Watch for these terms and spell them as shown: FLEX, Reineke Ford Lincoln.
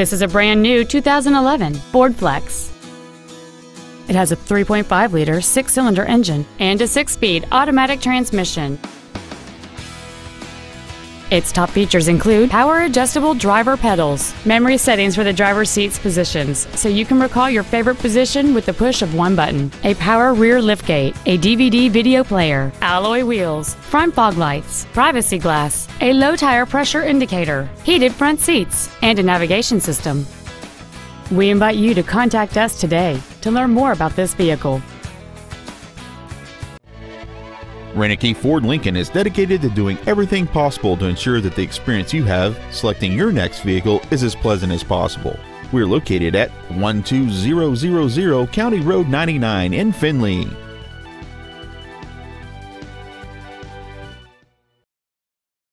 This is a brand new 2011 Ford Flex. It has a 3.5-liter six-cylinder engine and a six-speed automatic transmission. Its top features include power-adjustable driver pedals, memory settings for the driver's seat's positions, so you can recall your favorite position with the push of one button, a power rear liftgate, a DVD video player, alloy wheels, front fog lights, privacy glass, a low tire pressure indicator, heated front seats, and a navigation system. We invite you to contact us today to learn more about this vehicle. Reineke Ford Lincoln is dedicated to doing everything possible to ensure that the experience you have selecting your next vehicle is as pleasant as possible. We're located at 12000 County Road 99 in Findlay.